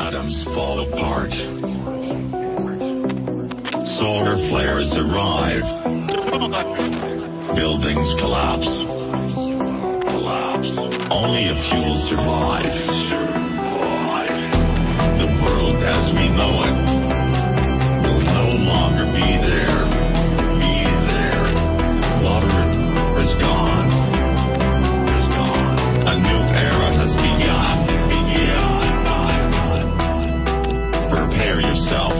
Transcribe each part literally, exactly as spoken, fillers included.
Atoms fall apart. Solar flares arrive. Buildings collapse. Only a few will survive. The world as we know it will no longer be there. Be there. Water is gone. A new era has begun. Prepare yourself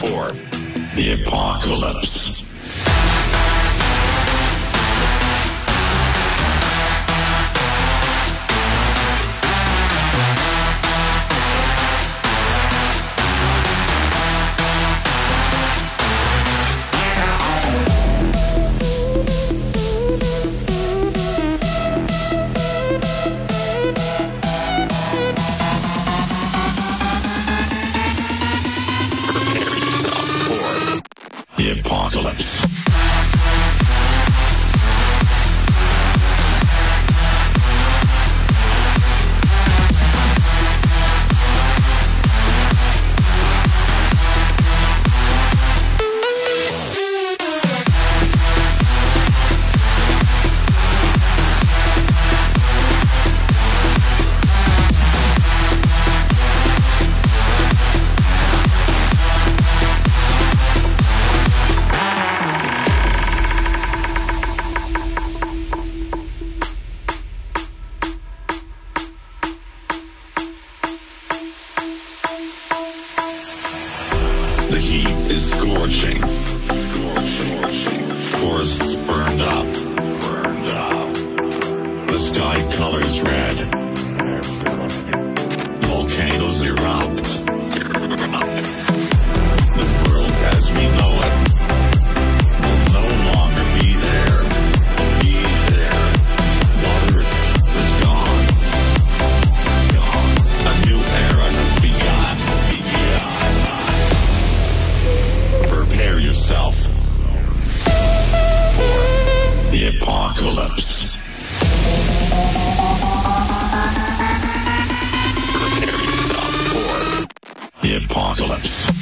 for the apocalypse. The apocalypse. The heat is scorching. Scorching. Forests burned up. Burned up. The sky colors red. Volcanoes erupt. The world as we know it will no longer be there. Be there. Water is gone. Gone. A new era has begun. Prepare yourself for the apocalypse. Prepare yourself for the apocalypse.